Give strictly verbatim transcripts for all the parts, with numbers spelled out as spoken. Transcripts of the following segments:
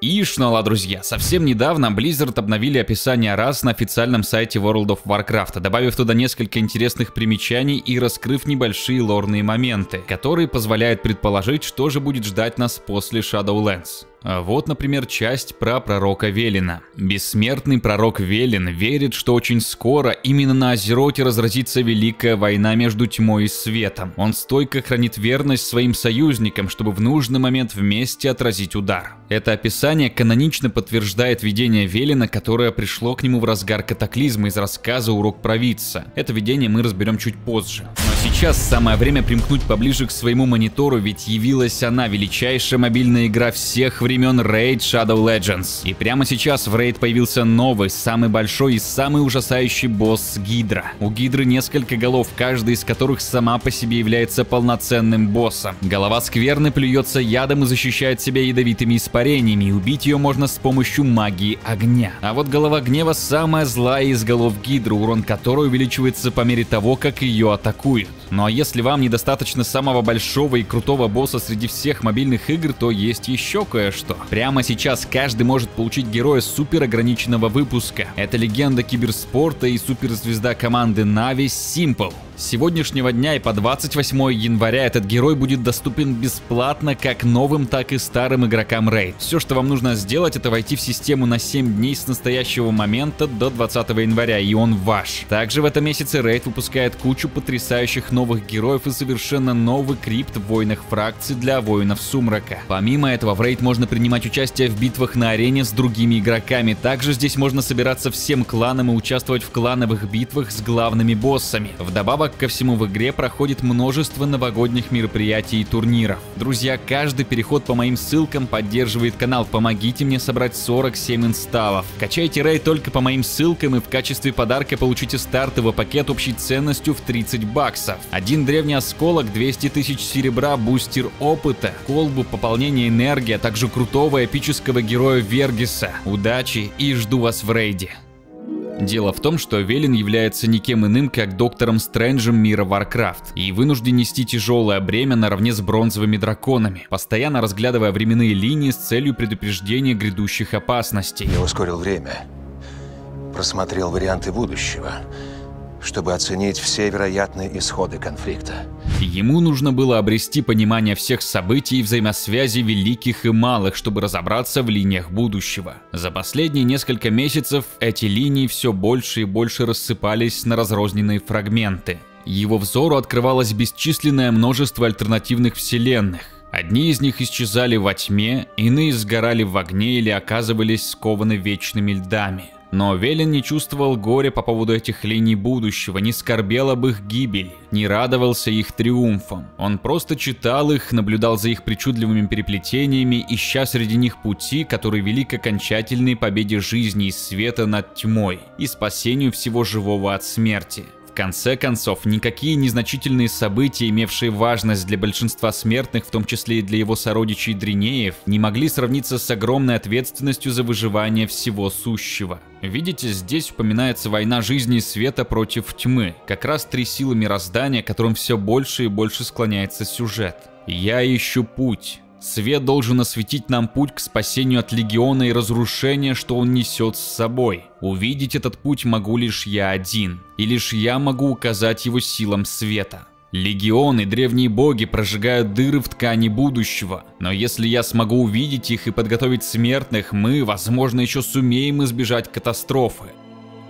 И шнала, друзья, совсем недавно Blizzard обновили описание рас на официальном сайте World of Warcraft, добавив туда несколько интересных примечаний и раскрыв небольшие лорные моменты, которые позволяют предположить, что же будет ждать нас после Shadowlands. Вот, например, часть про пророка Велена. Бессмертный пророк Велен верит, что очень скоро именно на Азероте разразится великая война между тьмой и светом. Он стойко хранит верность своим союзникам, чтобы в нужный момент вместе отразить удар. Это описание канонично подтверждает видение Велена, которое пришло к нему в разгар катаклизма из рассказа «Урок провидца». Это видение мы разберем чуть позже. Но сейчас самое время примкнуть поближе к своему монитору, ведь явилась она, величайшая мобильная игра всех времен. времен Raid Shadow Legends. И прямо сейчас в Raid появился новый, самый большой и самый ужасающий босс Гидра. У Гидры несколько голов, каждая из которых сама по себе является полноценным боссом. Голова скверны плюется ядом и защищает себя ядовитыми испарениями, и убить ее можно с помощью магии огня. А вот голова гнева самая злая из голов Гидры, урон которой увеличивается по мере того, как ее атакуют. Ну а если вам недостаточно самого большого и крутого босса среди всех мобильных игр, то есть еще кое-что. Что. Прямо сейчас каждый может получить героя супер ограниченного выпуска. Это легенда киберспорта и суперзвезда команды Нави Simple. С сегодняшнего дня и по двадцать восьмое января этот герой будет доступен бесплатно как новым, так и старым игрокам Raid. Все, что вам нужно сделать, это войти в систему на семь дней с настоящего момента до двадцатого января, и он ваш. Также в этом месяце Raid выпускает кучу потрясающих новых героев и совершенно новый крипт в войнах фракций для воинов сумрака. Помимо этого, в Raid можно принимать участие в битвах на арене с другими игроками. Также здесь можно собираться всем кланам и участвовать в клановых битвах с главными боссами. Вдобавок ко всему, в игре проходит множество новогодних мероприятий и турниров. Друзья, каждый переход по моим ссылкам поддерживает канал. Помогите мне собрать сорок семь инсталлов. Качайте Raid только по моим ссылкам и в качестве подарка получите стартовый пакет общей ценностью в тридцать баксов. Один древний осколок, двести тысяч серебра, бустер опыта, колбу пополнения энергии, а также крутого эпического героя Вергиса. Удачи и жду вас в рейде. Дело в том, что Велен является никем иным, как доктором Стрэнджем мира Warcraft, и вынужден нести тяжелое бремя наравне с бронзовыми драконами, постоянно разглядывая временные линии с целью предупреждения грядущих опасностей. Я ускорил время, просмотрел варианты будущего, чтобы оценить все вероятные исходы конфликта. Ему нужно было обрести понимание всех событий и взаимосвязи великих и малых, чтобы разобраться в линиях будущего. За последние несколько месяцев эти линии все больше и больше рассыпались на разрозненные фрагменты. Его взору открывалось бесчисленное множество альтернативных вселенных. Одни из них исчезали во тьме, иные сгорали в огне или оказывались скованы вечными льдами. Но Велен не чувствовал горя по поводу этих линий будущего, не скорбел об их гибели, не радовался их триумфам. Он просто читал их, наблюдал за их причудливыми переплетениями, ища среди них пути, которые вели к окончательной победе жизни и света над тьмой и спасению всего живого от смерти. В конце концов, никакие незначительные события, имевшие важность для большинства смертных, в том числе и для его сородичей Дренеев, не могли сравниться с огромной ответственностью за выживание всего сущего. Видите, здесь упоминается война жизни и света против тьмы, как раз три силы мироздания, которым все больше и больше склоняется сюжет. «Я ищу путь». Свет должен осветить нам путь к спасению от Легиона и разрушения, что он несет с собой. Увидеть этот путь могу лишь я один, и лишь я могу указать его силам света. Легион и древние боги прожигают дыры в ткани будущего, но если я смогу увидеть их и подготовить смертных, мы, возможно, еще сумеем избежать катастрофы.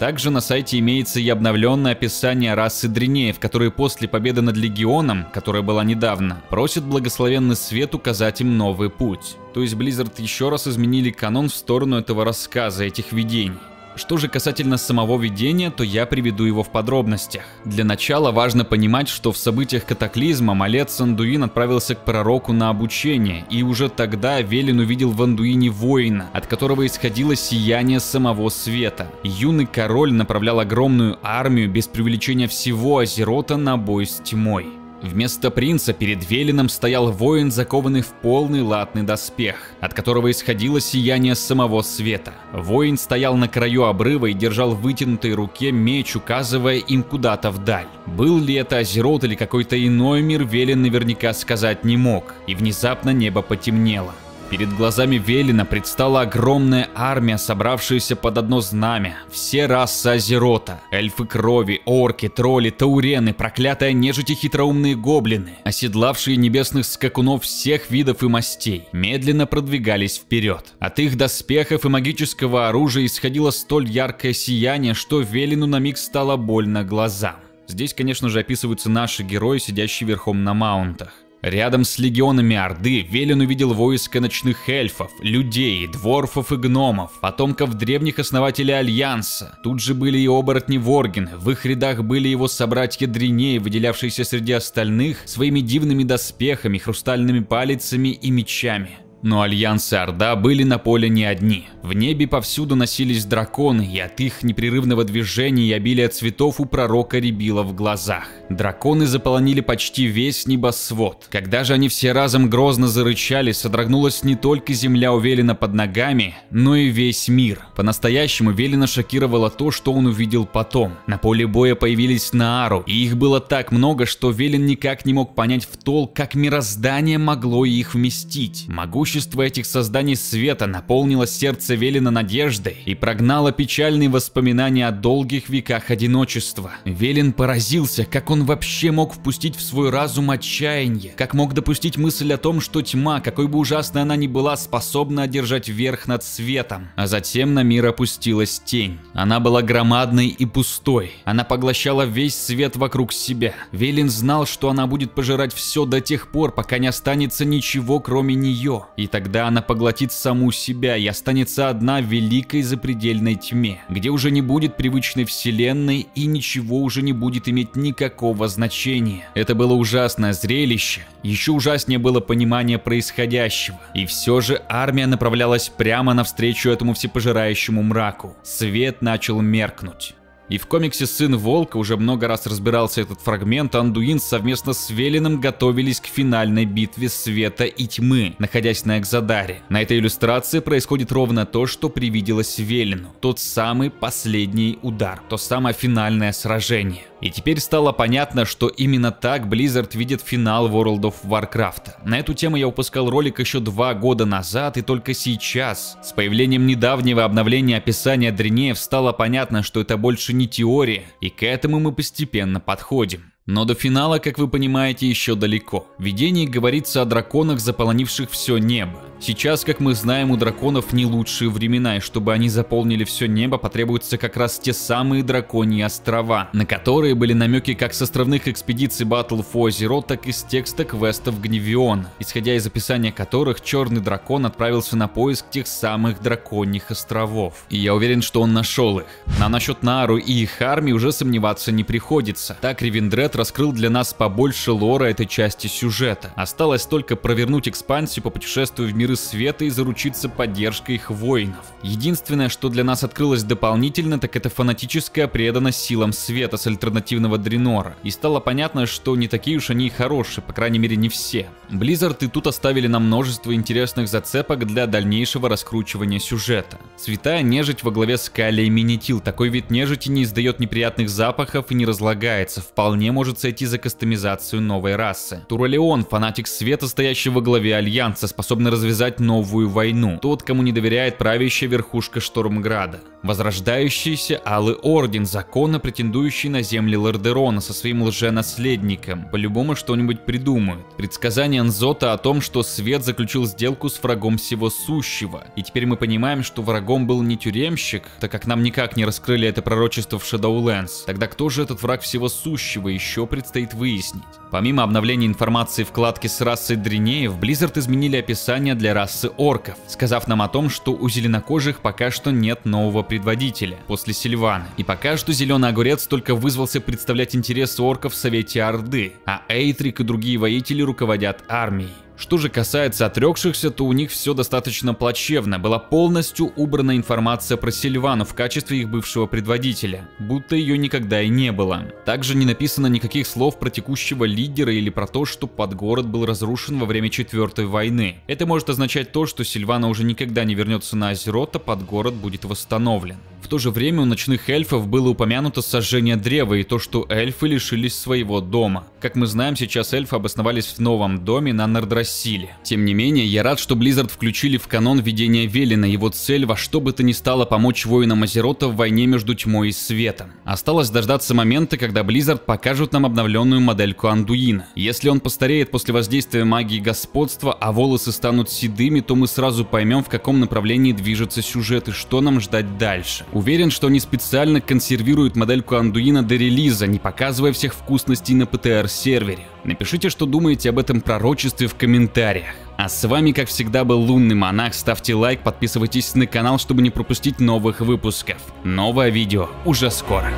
Также на сайте имеется и обновленное описание расы Дренеев, которые после победы над Легионом, которая была недавно, просят благословенный свет указать им новый путь. То есть Blizzard еще раз изменили канон в сторону этого рассказа, этих видений. Что же касательно самого видения, то я приведу его в подробностях. Для начала важно понимать, что в событиях катаклизма Малец Андуин отправился к пророку на обучение, и уже тогда Велен увидел в Андуине воина, от которого исходило сияние самого света. Юный король направлял огромную армию без преувеличения всего Азерота на бой с тьмой. Вместо принца перед Веленом стоял воин, закованный в полный латный доспех, от которого исходило сияние самого света. Воин стоял на краю обрыва и держал в вытянутой руке меч, указывая им куда-то вдаль. Был ли это Азерот или какой-то иной мир, Велен наверняка сказать не мог, и внезапно небо потемнело. Перед глазами Велена предстала огромная армия, собравшаяся под одно знамя. Все расы Азерота. Эльфы крови, орки, тролли, таурены, проклятая нежить и хитроумные гоблины, оседлавшие небесных скакунов всех видов и мастей, медленно продвигались вперед. От их доспехов и магического оружия исходило столь яркое сияние, что Велену на миг стало больно глазам. Здесь, конечно же, описываются наши герои, сидящие верхом на маунтах. Рядом с легионами Орды Велен увидел войско ночных эльфов, людей, дворфов и гномов, потомков древних основателей Альянса. Тут же были и оборотни Воргены, в их рядах были его собратья Дренеи, выделявшиеся среди остальных своими дивными доспехами, хрустальными палицами и мечами. Но Альянс и Орда были на поле не одни. В небе повсюду носились драконы, и от их непрерывного движения и обилия цветов у пророка рябило в глазах. Драконы заполонили почти весь небосвод. Когда же они все разом грозно зарычали, содрогнулась не только земля у Велена под ногами, но и весь мир. По-настоящему Велена шокировало то, что он увидел потом. На поле боя появились Наару, и их было так много, что Велен никак не мог понять в толк, как мироздание могло их вместить. Могущество этих созданий света наполнило сердце Велена надеждой и прогнало печальные воспоминания о долгих веках одиночества. Велен поразился, как он вообще мог впустить в свой разум отчаяние, как мог допустить мысль о том, что тьма, какой бы ужасной она ни была, способна одержать верх над светом. А затем на мир опустилась тень. Она была громадной и пустой. Она поглощала весь свет вокруг себя. Велен знал, что она будет пожирать все до тех пор, пока не останется ничего, кроме нее. И тогда она поглотит саму себя и останется одна в великой запредельной тьме, где уже не будет привычной вселенной и ничего уже не будет иметь никакого значения. Это было ужасное зрелище, еще ужаснее было понимание происходящего. И все же армия направлялась прямо навстречу этому всепожирающему мраку. Свет начал меркнуть. И в комиксе «Сын Волка» уже много раз разбирался этот фрагмент, Андуин совместно с Веленом готовились к финальной битве света и тьмы, находясь на Экзодаре. На этой иллюстрации происходит ровно то, что привиделось Велену. Тот самый последний удар, то самое финальное сражение. И теперь стало понятно, что именно так Blizzard видит финал World of Warcraft. На эту тему я выпускал ролик еще два года назад, и только сейчас, с появлением недавнего обновления описания Дренеев, стало понятно, что это больше не теория, и к этому мы постепенно подходим. Но до финала, как вы понимаете, еще далеко. В видении говорится о драконах, заполонивших все небо. Сейчас, как мы знаем, у драконов не лучшие времена, и чтобы они заполнили все небо, потребуются как раз те самые драконьи острова, на которые были намеки как с островных экспедиций Battle for Zero, так и с текста квестов Гневиона, исходя из описания которых черный дракон отправился на поиск тех самых драконьих островов. И я уверен, что он нашел их. А насчет Наару и их армии уже сомневаться не приходится. Так Ревендред раскрыл для нас побольше лора этой части сюжета. Осталось только провернуть экспансию по путешествию в мир света и заручиться поддержкой их воинов. Единственное, что для нас открылось дополнительно, так это фанатическая преданность силам света с альтернативного Дренора. И стало понятно, что не такие уж они и хорошие, по крайней мере не все. Blizzard и тут оставили нам множество интересных зацепок для дальнейшего раскручивания сюжета. Святая нежить во главе с Калей Минитил. Такой вид нежити не издает неприятных запахов и не разлагается. Вполне может сойти за кастомизацию новой расы. Туралион, фанатик света, стоящий во главе Альянса, способный развязать новую войну. Тот, кому не доверяет правящая верхушка Штормграда. Возрождающийся Алый Орден, законно претендующий на земли Лордерона со своим лженаследником. По-любому что-нибудь придумают. Предсказание Анзота о том, что свет заключил сделку с врагом всего сущего. И теперь мы понимаем, что врагом был не тюремщик, так как нам никак не раскрыли это пророчество в Shadowlands. Тогда кто же этот враг всего сущего, еще предстоит выяснить. Помимо обновления информации вкладки с расой Дренеев, Blizzard изменили описание для расы орков, сказав нам о том, что у зеленокожих пока что нет нового предводителя после Сильвана. И пока что Зеленый огурец только вызвался представлять интересы орков в Совете Орды, а Эйтрик и другие воители руководят армией. Что же касается отрекшихся, то у них все достаточно плачевно. Была полностью убрана информация про Сильвану в качестве их бывшего предводителя, будто ее никогда и не было. Также не написано никаких слов про текущего лидера или про то, что Подгород был разрушен во время Четвертой войны. Это может означать то, что Сильвана уже никогда не вернется на Азерот, а Подгород будет восстановлен. В то же время у ночных эльфов было упомянуто сожжение древа и то, что эльфы лишились своего дома. Как мы знаем, сейчас эльфы обосновались в новом доме на Нордрасе, силе. Тем не менее, я рад, что Blizzard включили в канон видение Велена. Его цель во что бы то ни стало помочь воинам Азерота в войне между тьмой и светом. Осталось дождаться момента, когда Blizzard покажут нам обновленную модельку Андуина. Если он постареет после воздействия магии господства, а волосы станут седыми, то мы сразу поймем, в каком направлении движется сюжет и что нам ждать дальше. Уверен, что они специально консервируют модельку Андуина до релиза, не показывая всех вкусностей на ПТР-сервере. Напишите, что думаете об этом пророчестве в комментариях. А с вами, как всегда, был Лунный Монах. Ставьте лайк, подписывайтесь на канал, чтобы не пропустить новых выпусков. Новое видео уже скоро.